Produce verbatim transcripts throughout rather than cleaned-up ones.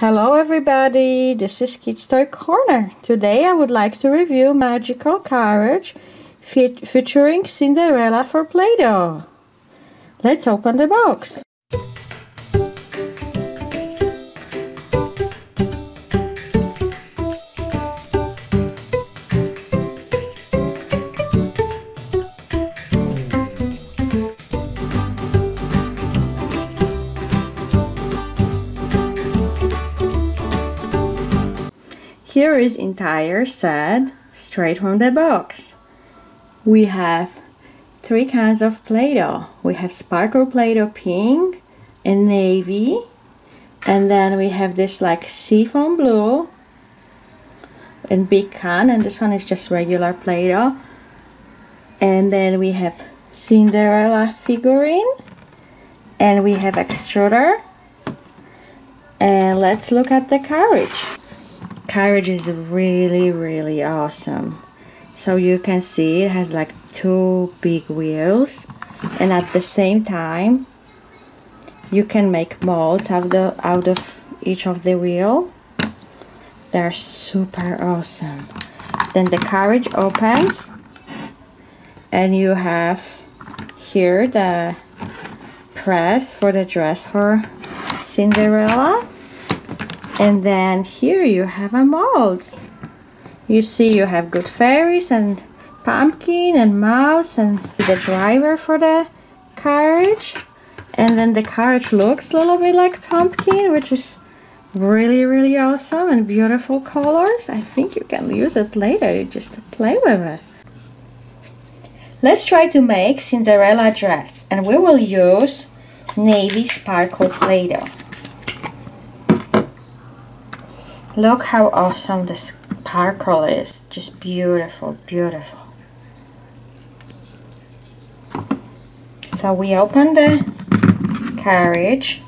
Hello everybody, this is Kids Toy Corner. Today I would like to review Magical Carriage fe featuring Cinderella for Play-Doh. Let's open the box. Here is entire set straight from the box. We have three kinds of Play-Doh. We have sparkle Play-Doh, pink and navy, and then we have this like seafoam blue and big can, and this one is just regular Play-Doh. And then we have Cinderella figurine, and we have extruder, and let's look at the carriage. Carriage is really really awesome. So you can see it has like two big wheels, and at the same time you can make molds out of, out of each of the wheel. They're super awesome. Then the carriage opens and you have here the press for the dress for Cinderella. And then here you have a mold. You see you have good fairies and pumpkin and mouse and the driver for the carriage. And then the carriage looks a little bit like pumpkin, which is really really awesome, and beautiful colors. I think you can use it later just to play with it. Let's try to make Cinderella dress, and we will use navy sparkle Play-Doh. Look how awesome the sparkle is. Just beautiful, beautiful. So we open the carriage.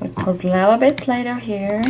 We put a little bit Play-Doh here.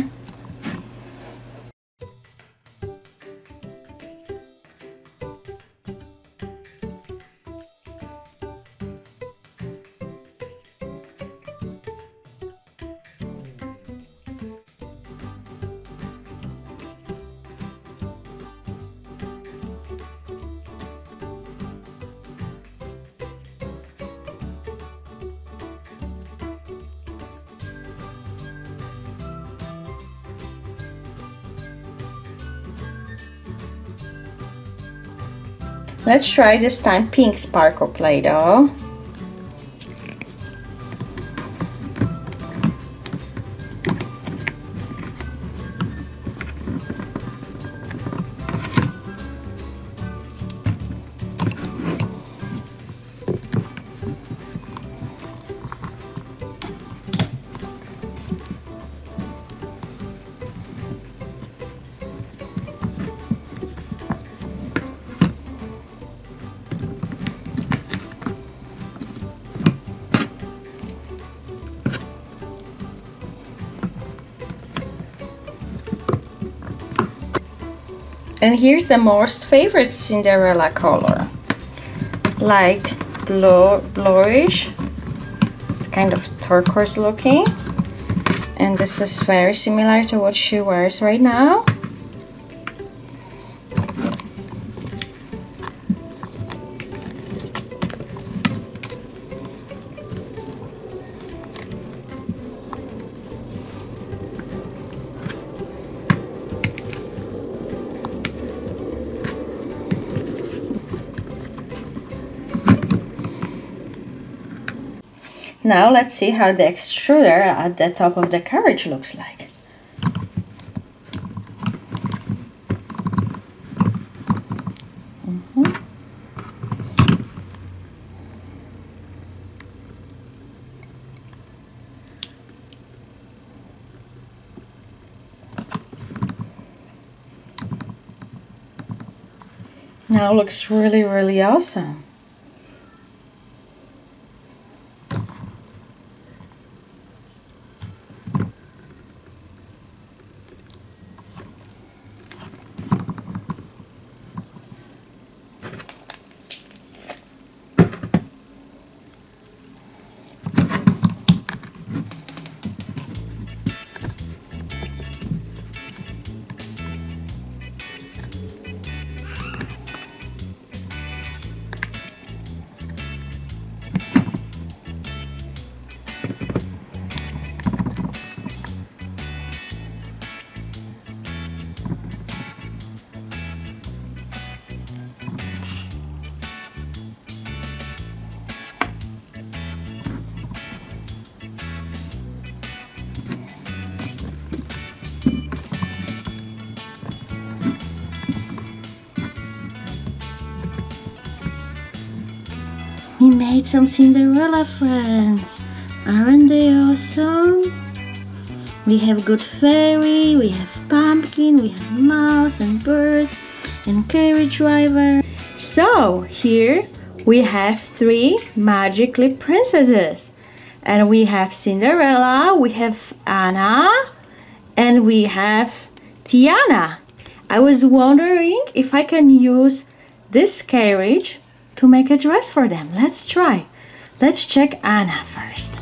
Let's try this time pink sparkle Play-Doh. And here's the most favorite Cinderella color. Light blue, bluish. It's kind of turquoise looking. And this is very similar to what she wears right now. Now let's see how the extruder at the top of the carriage looks like. Mm-hmm. Now looks really, really awesome. He made some Cinderella friends. Aren't they awesome? We have good fairy, we have pumpkin, we have mouse and bird and carriage driver. So here we have three magically princesses. And we have Cinderella, we have Anna, and we have Tiana. I was wondering if I can use this carriage to make a dress for them. Let's try. Let's check Anna first.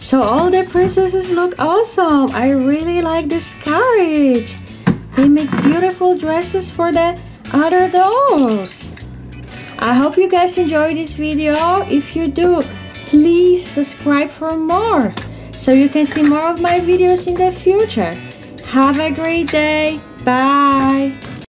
So all the princesses look awesome. I really like this carriage. They make beautiful dresses for the other dolls. I hope you guys enjoyed this video. If you do, please subscribe for more so you can see more of my videos in the future. Have a great day. Bye.